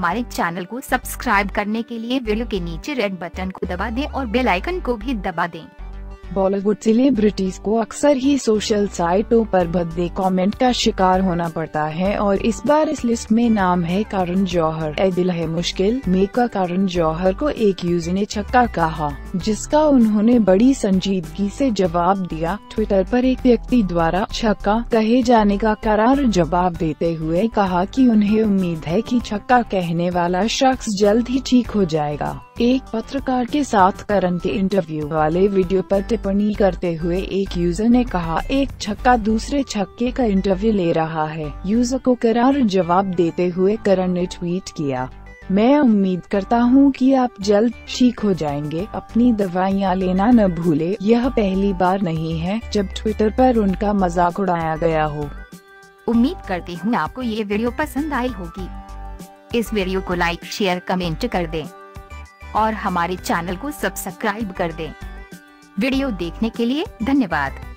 हमारे चैनल को सब्सक्राइब करने के लिए वीडियो के नीचे रेड बटन को दबा दें और बेल आइकन को भी दबा दें। बॉलीवुड सेलिब्रिटीज को अक्सर ही सोशल साइटों पर भद्दे कमेंट का शिकार होना पड़ता है और इस बार इस लिस्ट में नाम है करण जौहर। ए दिल है मुश्किल में का करण जौहर को एक यूजर ने छक्का कहा, जिसका उन्होंने बड़ी संजीदगी से जवाब दिया। ट्विटर पर एक व्यक्ति द्वारा छक्का कहे जाने का करार जवाब देते हुए कहा कि उन्हें उम्मीद है कि छक्का कहने वाला शख्स जल्द ही ठीक हो जाएगा। एक पत्रकार के साथ करण के इंटरव्यू वाले वीडियो पर टिप्पणी करते हुए एक यूजर ने कहा, एक छक्का दूसरे छक्के का इंटरव्यू ले रहा है। यूजर को करार जवाब देते हुए करण ने ट्वीट किया, मैं उम्मीद करता हूं कि आप जल्द ठीक हो जाएंगे, अपनी दवाइयां लेना न भूलें। यह पहली बार नहीं है जब ट्विटर पर उनका मजाक उड़ाया गया हो। उम्मीद करती हूं आपको ये वीडियो पसंद आई होगी। इस वीडियो को लाइक, शेयर, कमेंट कर दें और हमारे चैनल को सब्सक्राइब कर दें। वीडियो देखने के लिए धन्यवाद।